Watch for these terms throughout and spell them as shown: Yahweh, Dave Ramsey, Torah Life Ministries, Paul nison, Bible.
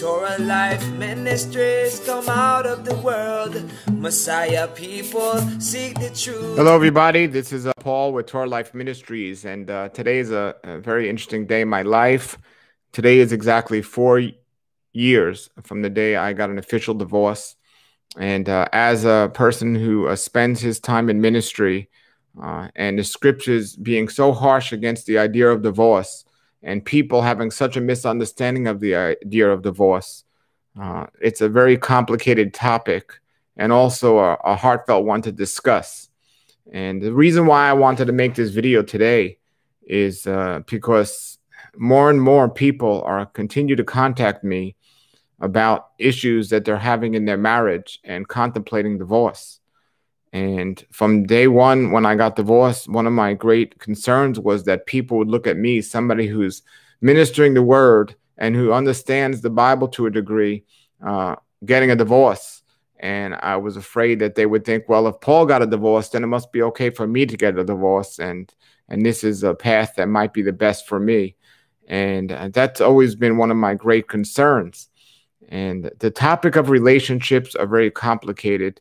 Torah Life Ministries, come out of the world, Messiah people, seek the truth. Hello everybody, this is Paul with Torah Life Ministries, and today is a very interesting day in my life. Today is exactly 4 years from the day I got an official divorce, and as a person who spends his time in ministry, and the scriptures being so harsh against the idea of divorce, and people having such a misunderstanding of the idea of divorce. It's a very complicated topic and also a heartfelt one to discuss. And the reason why I wanted to make this video today is because more and more people continue to contact me about issues that they're having in their marriage and contemplating divorce. And from day one, when I got divorced, one of my great concerns was that people would look at me, somebody who's ministering the word and who understands the Bible to a degree, getting a divorce. And I was afraid that they would think, well, if Paul got a divorce, then it must be okay for me to get a divorce. And this is a path that might be the best for me. And that's always been one of my great concerns. And the topic of relationships are very complicated.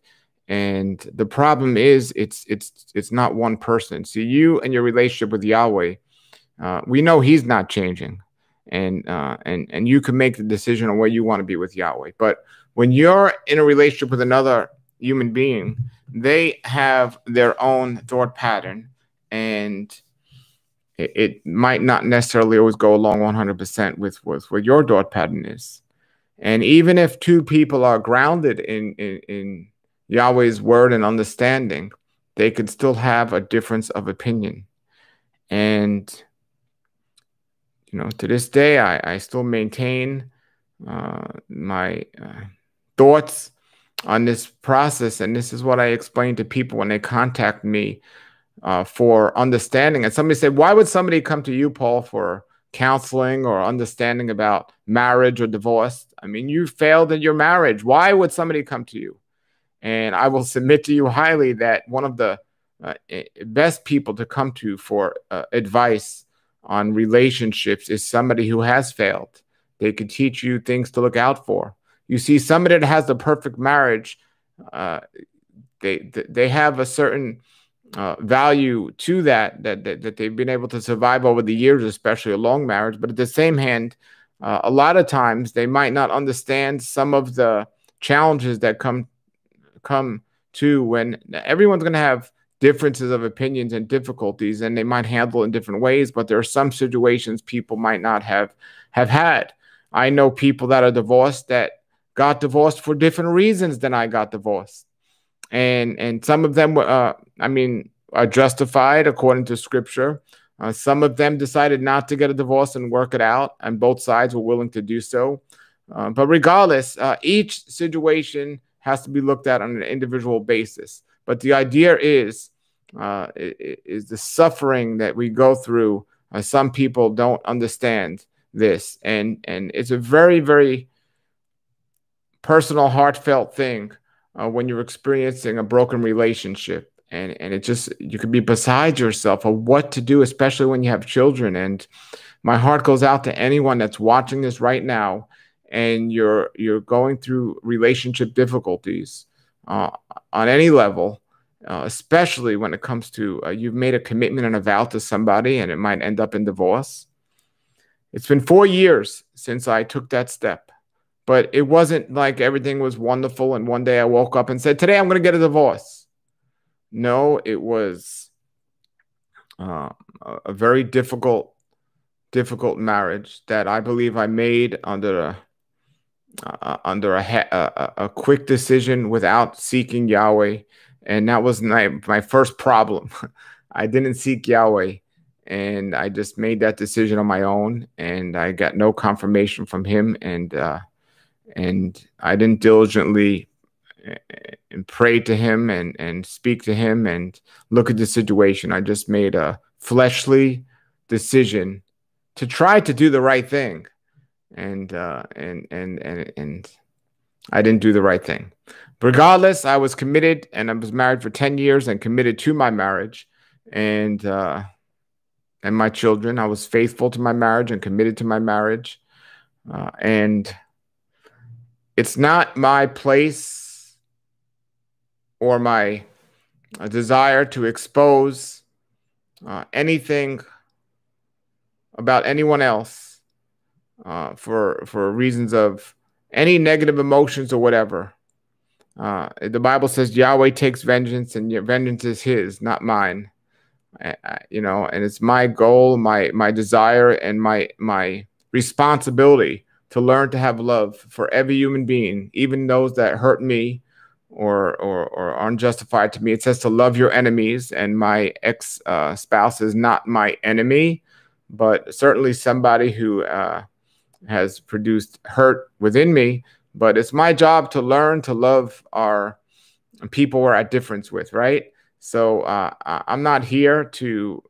And the problem is it's not one person. So you and your relationship with Yahweh, we know he's not changing, and you can make the decision on where you want to be with Yahweh. But when you're in a relationship with another human being, they have their own thought pattern, and it might not necessarily always go along 100% with what your thought pattern is. And even if two people are grounded in Yahweh's word and understanding, they could still have a difference of opinion. And, you know, to this day, I still maintain my thoughts on this process. And this is what I explain to people when they contact me for understanding. And somebody said, why would somebody come to you, Paul, for counseling or understanding about marriage or divorce? I mean, you failed in your marriage. Why would somebody come to you? And I will submit to you highly that one of the best people to come to for advice on relationships is somebody who has failed. They could teach you things to look out for. You see, somebody that has the perfect marriage, they have a certain value to that they've been able to survive over the years, especially a long marriage. But at the same hand, a lot of times they might not understand some of the challenges that come to when everyone's going to have differences of opinions and difficulties, and they might handle it in different ways, but there are some situations people might not have had. I know people that are divorced that got divorced for different reasons than I got divorced. And some of them were, are justified according to scripture. Some of them decided not to get a divorce and work it out, and both sides were willing to do so. But regardless, each situation has to be looked at on an individual basis. But the idea is the suffering that we go through. Some people don't understand this. And it's a very, very personal, heartfelt thing when you're experiencing a broken relationship. And it just, you could be beside yourself of what to do, especially when you have children. And my heart goes out to anyone that's watching this right now and you're going through relationship difficulties on any level, especially when it comes to you've made a commitment and a vow to somebody and it might end up in divorce. It's been 4 years since I took that step, but it wasn't like everything was wonderful and one day I woke up and said, today I'm going to get a divorce. No, it was a very difficult marriage that I believe I made under a quick decision without seeking Yahweh. And that was my first problem. I didn't seek Yahweh, and I just made that decision on my own, and I got no confirmation from him, and I didn't diligently pray to him and speak to him and look at the situation. I just made a fleshly decision to try to do the right thing. And I didn't do the right thing. Regardless, I was committed, and I was married for 10 years and committed to my marriage and my children. I was faithful to my marriage and committed to my marriage. And It's not my place or my desire to expose anything about anyone else for reasons of any negative emotions or whatever. The Bible says Yahweh takes vengeance, and your vengeance is his, not mine. And it's my goal, my desire, and my responsibility to learn to have love for every human being, even those that hurt me or are unjustified to me. It says to love your enemies, and my ex-spouse is not my enemy, but certainly somebody who has produced hurt within me. But it's my job to learn to love our people we're at difference with, right? So I'm not here to,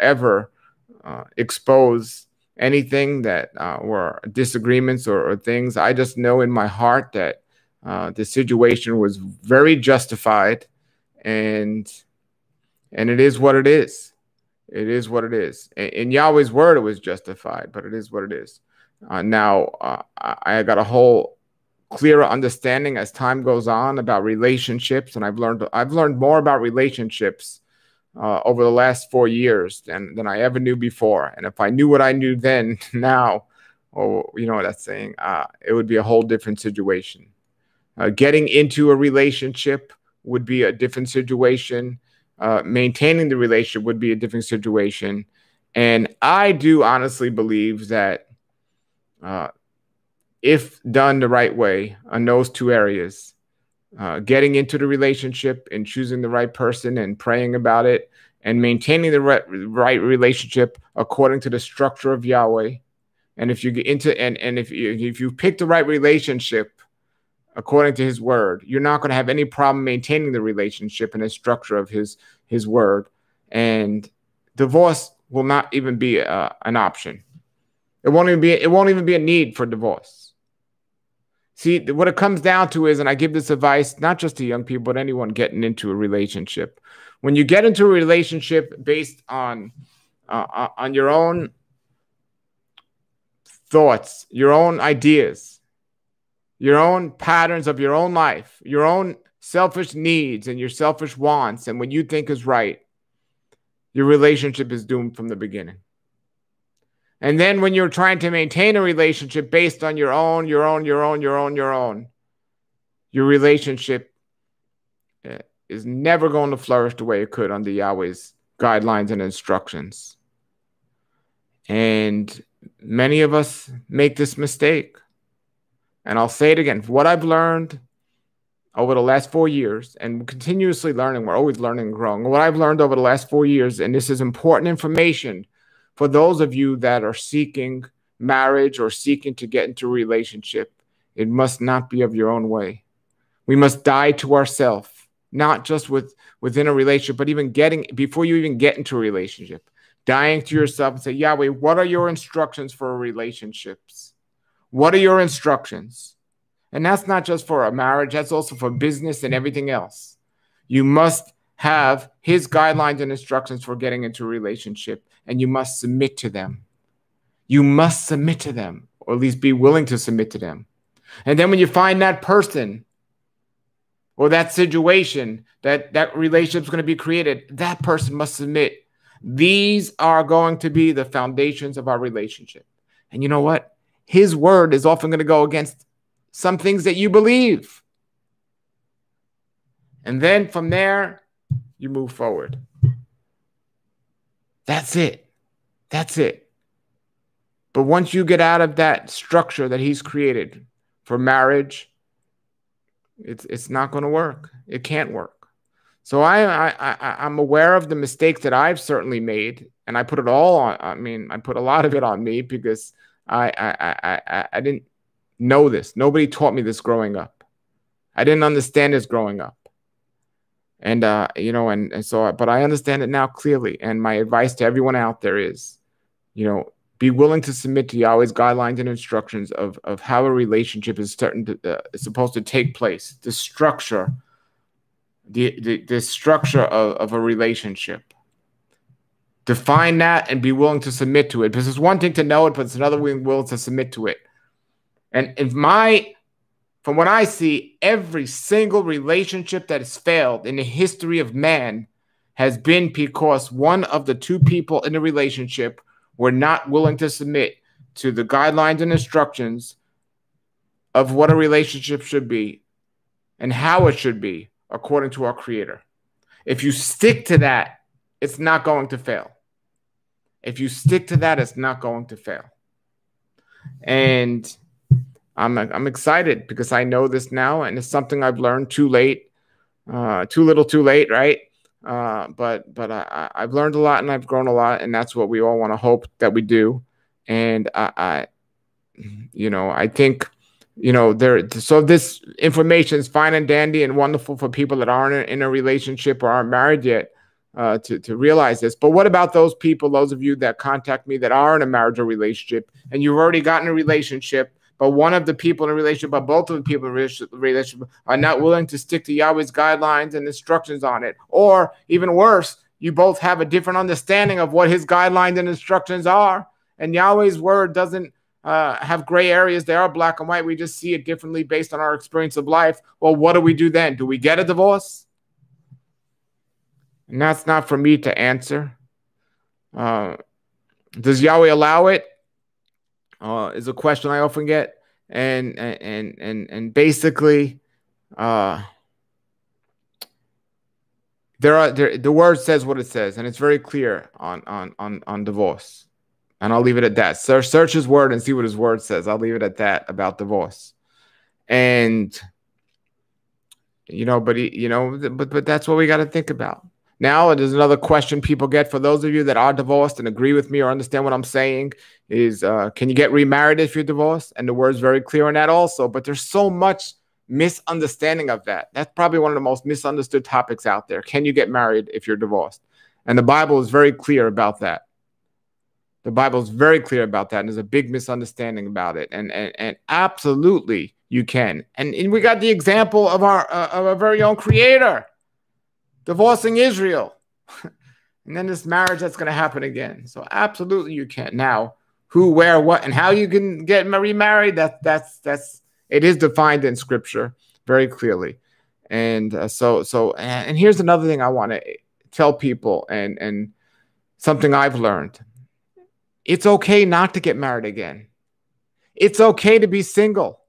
ever expose anything that were disagreements or things. I just know in my heart that the situation was very justified, and it is what it is. It is what it is. In Yahweh's word, it was justified, but it is what it is. Now, I got a whole clearer understanding as time goes on about relationships, and I've learned more about relationships over the last 4 years than I ever knew before. And if I knew what I knew then, now, or you know what that's saying, it would be a whole different situation. Getting into a relationship would be a different situation. Maintaining the relationship would be a different situation. And I do honestly believe that if done the right way on those two areas, getting into the relationship and choosing the right person and praying about it and maintaining the right relationship according to the structure of Yahweh. And if you get into and if you pick the right relationship according to his word, you're not going to have any problem maintaining the relationship and the structure of his word. And divorce will not even be an option. It won't even be a need for divorce. See, what it comes down to is, and I give this advice not just to young people, but anyone getting into a relationship. When you get into a relationship based on your own thoughts, your own ideas, your own patterns of your own life, your own selfish needs and your selfish wants, and what you think is right, your relationship is doomed from the beginning. And then when you're trying to maintain a relationship based on your relationship is never going to flourish the way it could under Yahweh's guidelines and instructions. And many of us make this mistake. And I'll say it again. What I've learned over the last 4 years, and continuously learning, we're always learning and growing. What I've learned over the last 4 years, and this is important information for those of you that are seeking marriage or seeking to get into a relationship, it must not be of your own way. We must die to ourselves, not just within a relationship, but even before you even get into a relationship, dying to yourself and say, Yahweh, what are your instructions for relationships? What are your instructions? And that's not just for a marriage. That's also for business and everything else. You must have his guidelines and instructions for getting into a relationship. And you must submit to them. You must submit to them, or at least be willing to submit to them. And then when you find that person or that situation, that relationship's going to be created, that person must submit. These are going to be the foundations of our relationship. And you know what? His word is often going to go against some things that you believe. And then from there, you move forward. That's it. That's it. But once you get out of that structure that he's created for marriage, it's not going to work. It can't work. So I'm aware of the mistakes that I've certainly made, and I put it all on. I mean, I put a lot of it on me because I didn't know this. Nobody taught me this growing up. I didn't understand this growing up. But I understand it now clearly. And my advice to everyone out there is, be willing to submit to Yahweh's guidelines and instructions of how a relationship is supposed to take place. The structure, the structure of a relationship. Define that and be willing to submit to it. Because it's one thing to know it, but it's another willing to submit to it. And if my From what I see, every single relationship that has failed in the history of man has been because one of the two people in the relationship were not willing to submit to the guidelines and instructions of what a relationship should be and how it should be according to our Creator. If you stick to that, it's not going to fail. If you stick to that, it's not going to fail. And I'm excited because I know this now, and it's something I've learned too late, too little, too late, right? But I've learned a lot and I've grown a lot, and that's what we all want to hope that we do. And I think, so this information is fine and dandy and wonderful for people that aren't in a relationship or aren't married yet to realize this. But what about those people, those of you that contact me that are in a marriage or relationship, and you've already gotten a relationship, but one of the people in a relationship, but both of the people in a relationship are not willing to stick to Yahweh's guidelines and instructions on it. Or even worse, you both have a different understanding of what his guidelines and instructions are. And Yahweh's word doesn't have gray areas. They are black and white. We just see it differently based on our experience of life. Well, what do we do then? Do we get a divorce? And that's not for me to answer. Does Yahweh allow it? Is a question I often get, and basically, the word says what it says, and it's very clear on divorce, and I'll leave it at that. So search his word and see what his word says. I'll leave it at that about divorce, and but that's what we got to think about. Now, there's another question people get for those of you that are divorced and agree with me or understand what I'm saying is, can you get remarried if you're divorced? And the word's very clear on that also. But there's so much misunderstanding of that. That's probably one of the most misunderstood topics out there. Can you get married if you're divorced? And the Bible is very clear about that. The Bible is very clear about that. And there's a big misunderstanding about it. And absolutely you can. And we got the example of our very own Creator divorcing Israel. And then this marriage that's going to happen again. So absolutely you can. Now, who, where, what, and how you can get remarried, it is defined in Scripture very clearly. And so here's another thing I want to tell people, and something I've learned. It's okay not to get married again. It's okay to be single.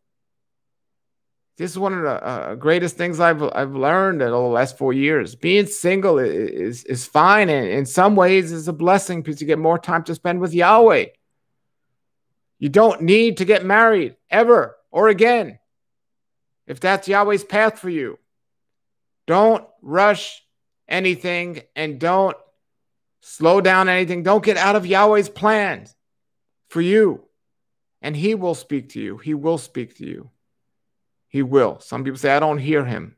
This is one of the greatest things I've learned in the last 4 years. Being single is fine, and in some ways it's a blessing because you get more time to spend with Yahweh. You don't need to get married ever or again if that's Yahweh's path for you. Don't rush anything and don't slow down anything. Don't get out of Yahweh's plans for you, and he will speak to you. He will speak to you. He will. Some people say, I don't hear him.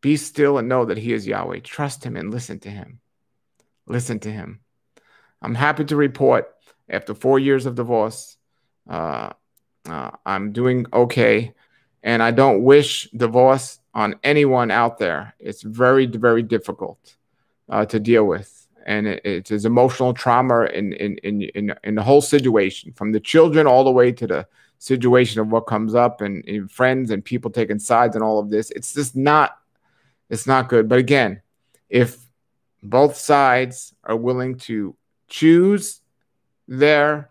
Be still and know that he is Yahweh. Trust him and listen to him. Listen to him. I'm happy to report after 4 years of divorce, I'm doing okay. And I don't wish divorce on anyone out there. It's very, very difficult to deal with. And it is emotional trauma in the whole situation, from the children all the way to the situation of what comes up, and friends and people taking sides and all of this. It's just not, it's not good. But again, if both sides are willing to choose their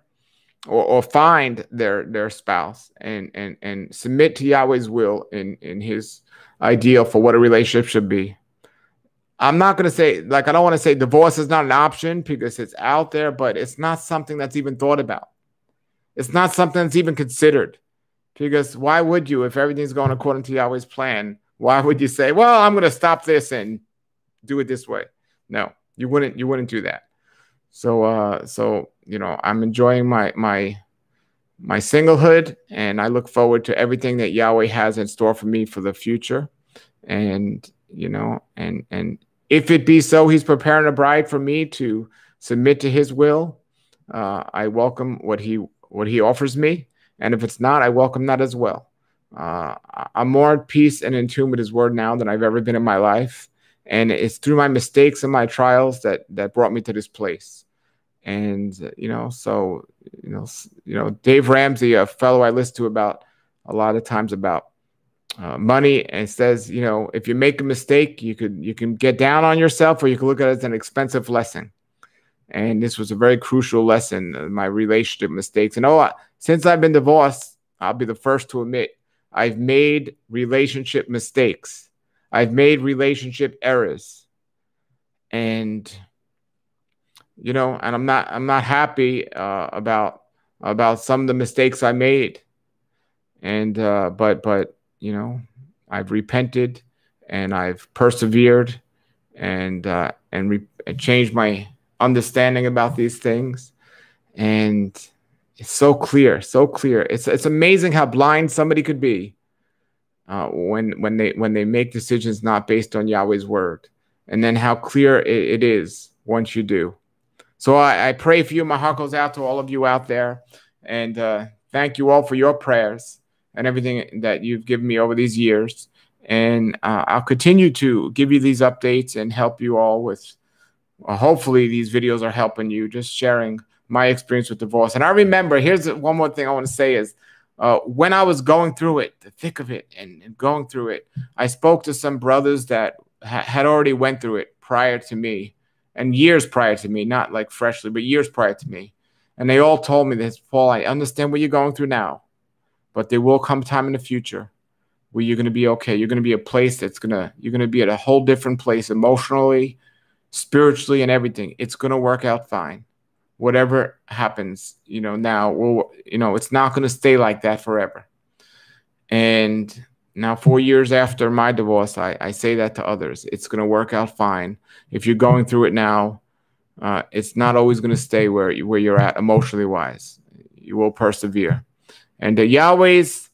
or find their spouse and submit to Yahweh's will in his ideal for what a relationship should be. I'm not going to say, I don't want to say divorce is not an option because it's out there, but it's not something that's even thought about. It's not something that's even considered, because why would you, if everything's going according to Yahweh's plan, why would you say, well, I'm going to stop this and do it this way? No, you wouldn't do that. So, I'm enjoying my singlehood, and I look forward to everything that Yahweh has in store for me for the future. And, and if it be so, he's preparing a bride for me to submit to his will. I welcome what he offers me, and if it's not, I welcome that as well. I'm more at peace and in tune with his word now than I've ever been in my life, and it's through my mistakes and my trials that brought me to this place. And Dave Ramsey, a fellow I listen to about a lot of times about money, and it says, you know, if you make a mistake, you can get down on yourself, or you can look at it as an expensive lesson. And this was a very crucial lesson in my relationship mistakes. And since I've been divorced, I'll be the first to admit I've made relationship mistakes. I've made relationship errors. And you know, and I'm not happy about some of the mistakes I made. And but you know, I've repented and I've persevered and changed my understanding about these things. And it's so clear, so clear. It's amazing how blind somebody could be when they make decisions not based on Yahweh's word, and then how clear it is once you do. So I pray for you. My heart goes out to all of you out there, and thank you all for your prayers and everything that you've given me over these years. And I'll continue to give you these updates and help you all with, hopefully these videos are helping you, just sharing my experience with divorce. And I remember, here's one more thing I want to say is, when I was going through it, the thick of it, and going through it, I spoke to some brothers that had already went through it prior to me, and years prior to me, not like freshly, but years prior to me. And they all told me this, Paul, I understand what you're going through now, but there will come a time in the future where you're going to be okay. You're going to be a place you're going to be at a whole different place emotionally, spiritually, and everything. It's going to work out fine. Whatever happens, you know, now, well, you know, it's not going to stay like that forever. And now, 4 years after my divorce, I say that to others. It's going to work out fine. If you're going through it now, it's not always going to stay where you're at emotionally wise. You will persevere. And Yahweh's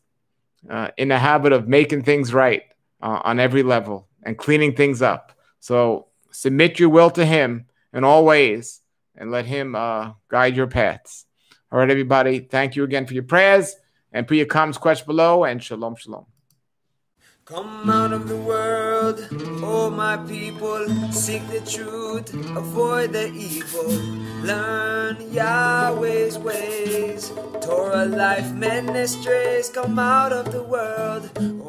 in the habit of making things right on every level and cleaning things up. So submit your will to him in all ways and let him guide your paths. All right, everybody. Thank you again for your prayers, and put your comments, questions below, and shalom, shalom. Come out of the world, oh my people, seek the truth, avoid the evil, learn Yahweh's ways, Torah Life Ministries. Come out of the world,